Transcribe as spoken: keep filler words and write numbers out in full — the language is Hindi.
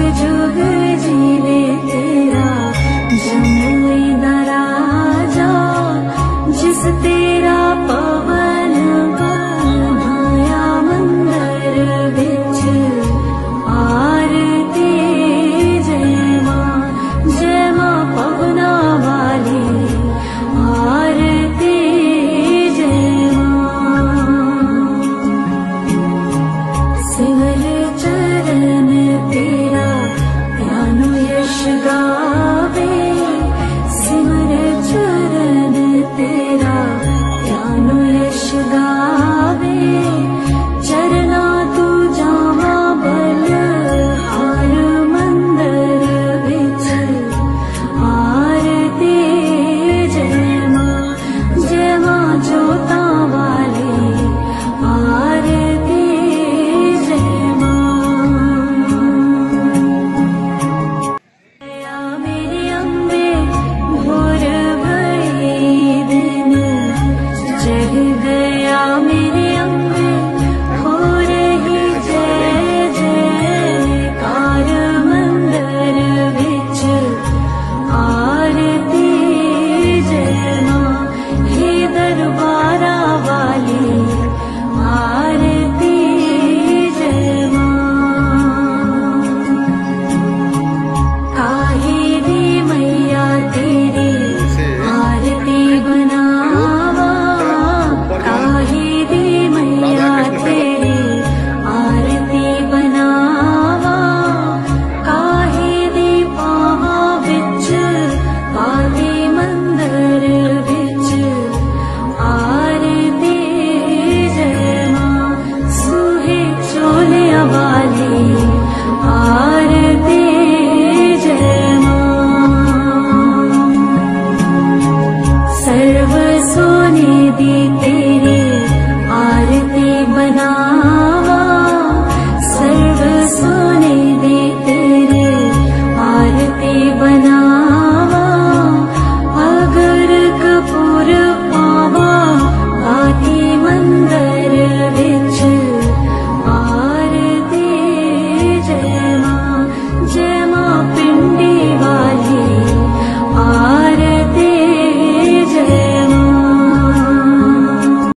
तेरा जमुई दराजा जिसते